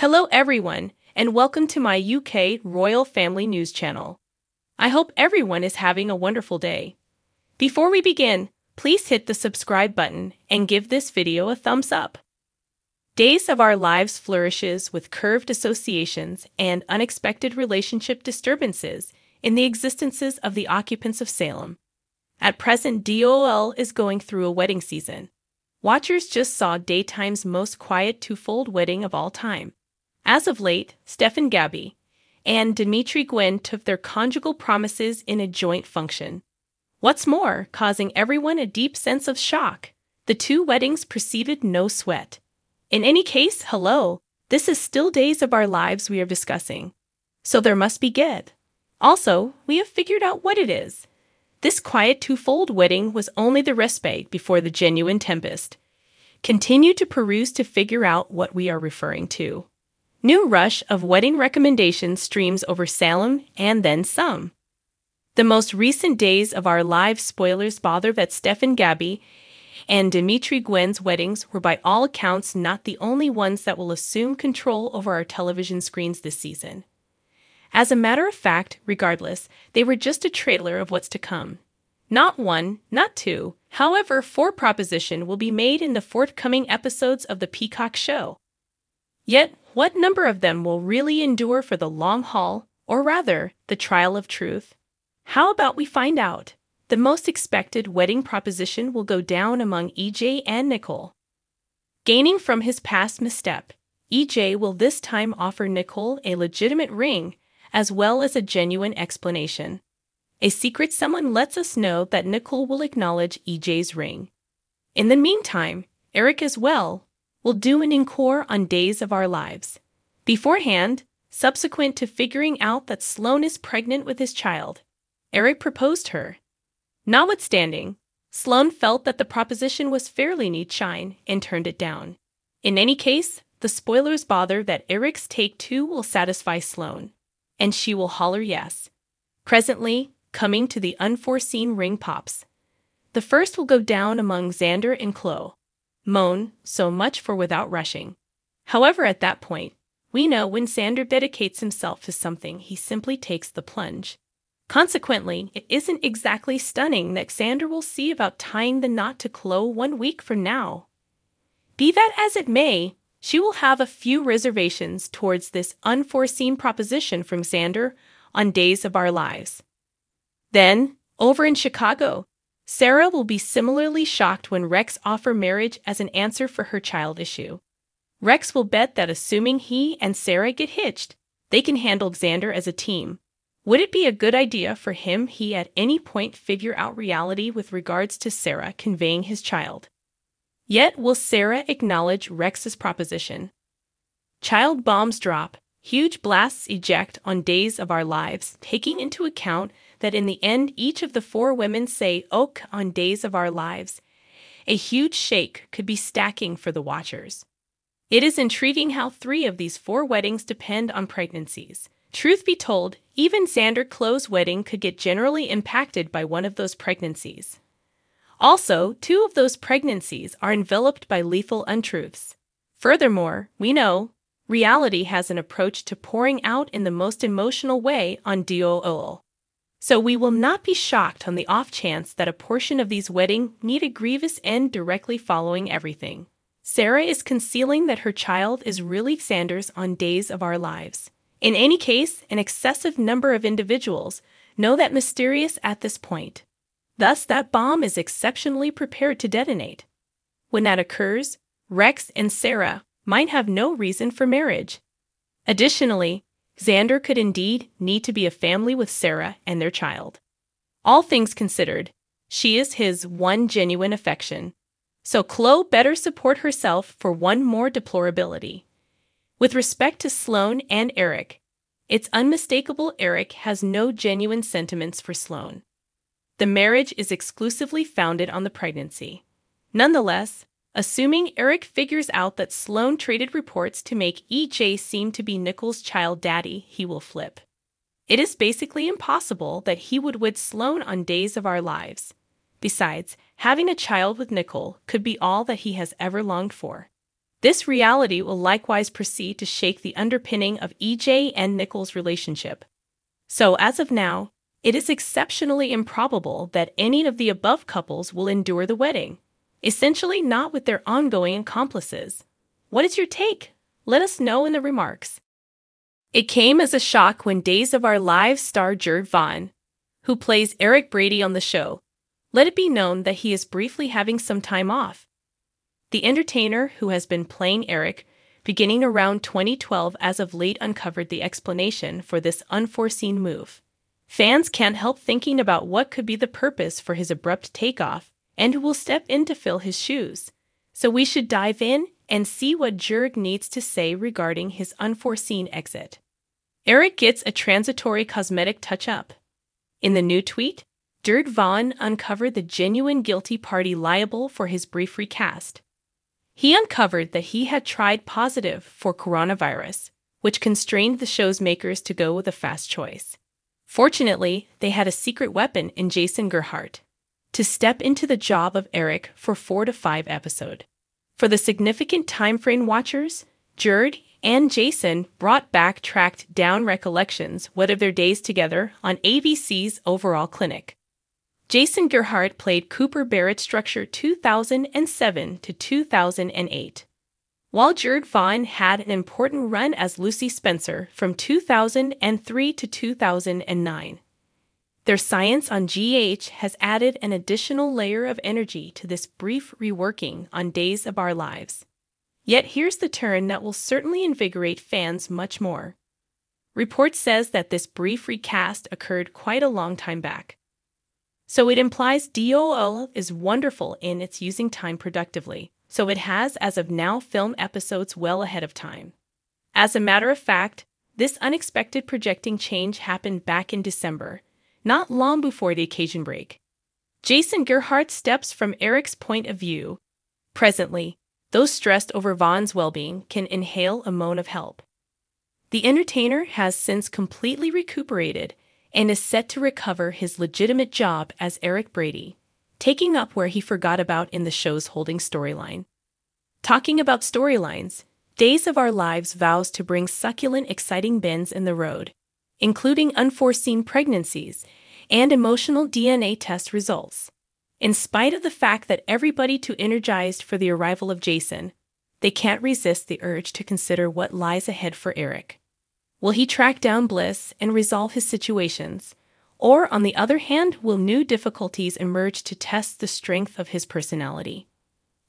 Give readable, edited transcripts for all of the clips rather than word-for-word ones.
Hello everyone, and welcome to my UK Royal Family News channel. I hope everyone is having a wonderful day. Before we begin, please hit the subscribe button and give this video a thumbs up. Days of Our Lives flourishes with curved associations and unexpected relationship disturbances in the existences of the occupants of Salem. At present, DOL is going through a wedding season. Watchers just saw daytime's most quiet twofold wedding of all time. As of late, Stefan Gabby and Dimitri Gwyn took their conjugal promises in a joint function. What's more, causing everyone a deep sense of shock, the two weddings proceeded no sweat. In any case, hello, this is still Days of Our Lives we are discussing, so there must be good. Also, we have figured out what it is. This quiet twofold wedding was only the respite before the genuine tempest. Continue to peruse to figure out what we are referring to. New rush of wedding recommendations streams over Salem and then some. The most recent Days of Our Lives spoilers bother that Stefan Gabby and Dimitri Gwyn's weddings were by all accounts not the only ones that will assume control over our television screens this season. As a matter of fact, regardless, they were just a trailer of what's to come. Not one, not two, however, four proposition will be made in the forthcoming episodes of The Peacock Show. Yet, what number of them will really endure for the long haul, or rather, the trial of truth? How about we find out? The most expected wedding proposition will go down among EJ and Nicole. Gaining from his past misstep, EJ will this time offer Nicole a legitimate ring, as well as a genuine explanation. A secret someone lets us know that Nicole will acknowledge EJ's ring. In the meantime, Eric as well will do an encore on Days of Our Lives. Beforehand, subsequent to figuring out that Sloan is pregnant with his child, Eric proposed her. Notwithstanding, Sloan felt that the proposition was fairly need shine and turned it down. In any case, the spoilers bother that Eric's take two will satisfy Sloan, and she will holler yes. Presently, coming to the unforeseen ring pops. The first will go down among Xander and Chloe. Moan, so much for without rushing. However, at that point, we know when Xander dedicates himself to something, he simply takes the plunge. Consequently, it isn't exactly stunning that Xander will see about tying the knot to Chloe 1 week from now. Be that as it may, she will have a few reservations towards this unforeseen proposition from Xander on Days of Our Lives. Then, over in Chicago, Sarah will be similarly shocked when Rex offers marriage as an answer for her child issue. Rex will bet that assuming he and Sarah get hitched, they can handle Xander as a team. Would it be a good idea for him at any point figure out reality with regards to Sarah conveying his child? Yet will Sarah acknowledge Rex's proposition? Child bombs drop, huge blasts eject on Days of Our Lives, taking into account that in the end each of the four women say "ok" on Days of Our Lives. A huge shake could be stacking for the watchers. It is intriguing how three of these four weddings depend on pregnancies. Truth be told, even Xander Chloe's wedding could get generally impacted by one of those pregnancies. Also, two of those pregnancies are enveloped by lethal untruths. Furthermore, we know reality has an approach to pouring out in the most emotional way on DOL. So we will not be shocked on the off chance that a portion of these weddings need a grievous end directly following everything. Sarah is concealing that her child is really Xander's on Days of Our Lives. In any case, an excessive number of individuals know that mysterious at this point. Thus, that bomb is exceptionally prepared to detonate. When that occurs, Rex and Sarah might have no reason for marriage. Additionally, Xander could indeed need to be a family with Sarah and their child. All things considered, she is his one genuine affection. So Chloe better support herself for one more deplorability. With respect to Sloan and Eric, it's unmistakable Eric has no genuine sentiments for Sloan. The marriage is exclusively founded on the pregnancy. Nonetheless, assuming Eric figures out that Sloan traded reports to make EJ seem to be Nicole's child daddy, he will flip. It is basically impossible that he would wed Sloan on Days of Our Lives. Besides, having a child with Nicole could be all that he has ever longed for. This reality will likewise proceed to shake the underpinning of EJ and Nicole's relationship. So as of now, it is exceptionally improbable that any of the above couples will endure the wedding, essentially not with their ongoing accomplices. What is your take? Let us know in the remarks. It came as a shock when Days of Our Lives star Jerd Vaughn, who plays Eric Brady on the show, let it be known that he is briefly having some time off. The entertainer, who has been playing Eric, beginning around 2012 as of late, uncovered the explanation for this unforeseen move. Fans can't help thinking about what could be the purpose for his abrupt takeoff and who will step in to fill his shoes. So we should dive in and see what Jerd needs to say regarding his unforeseen exit. Eric gets a transitory cosmetic touch-up. In the new tweet, Jerd Vaughn uncovered the genuine guilty party liable for his brief recast. He uncovered that he had tried positive for coronavirus, which constrained the show's makers to go with a fast choice. Fortunately, they had a secret weapon in Jason Gerhardt to step into the job of Eric for 4 to 5 episodes. For the significant timeframe watchers, Jerd and Jason brought back tracked down recollections of their days together on ABC's Overall Clinic. Jason Gerhardt played Cooper Barrett structure 2007 to 2008, while Jerd Vaughn had an important run as Lucy Spencer from 2003 to 2009. Their science on GH has added an additional layer of energy to this brief reworking on Days of Our Lives. Yet here's the turn that will certainly invigorate fans much more. Report says that this brief recast occurred quite a long time back. So it implies DOL is wonderful in its using time productively, so it has as of now filmed episodes well ahead of time. As a matter of fact, this unexpected projecting change happened back in December, not long before the occasion break. Jason Gerhardt steps from Eric's point of view. Presently, those stressed over Vaughn's well-being can inhale a moan of help. The entertainer has since completely recuperated and is set to recover his legitimate job as Eric Brady, taking up where he forgot about in the show's holding storyline. Talking about storylines, Days of Our Lives vows to bring succulent, exciting bends in the road, including unforeseen pregnancies and emotional DNA test results. In spite of the fact that everybody too energized for the arrival of Jason, they can't resist the urge to consider what lies ahead for Eric. Will he track down bliss and resolve his situations? Or, on the other hand, will new difficulties emerge to test the strength of his personality?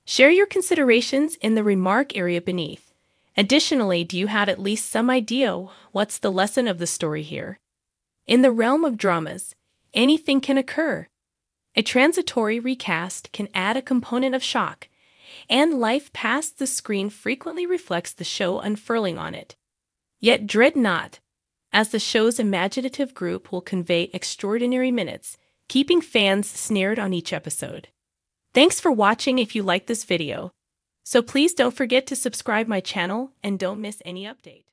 Share your considerations in the remark area beneath. Additionally, do you have at least some idea what's the lesson of the story here? In the realm of dramas, anything can occur. A transitory recast can add a component of shock, and life past the screen frequently reflects the show unfurling on it. Yet dread not, as the show's imaginative group will convey extraordinary minutes, keeping fans snared on each episode. Thanks for watching if you liked this video. So please don't forget to subscribe my channel and don't miss any update.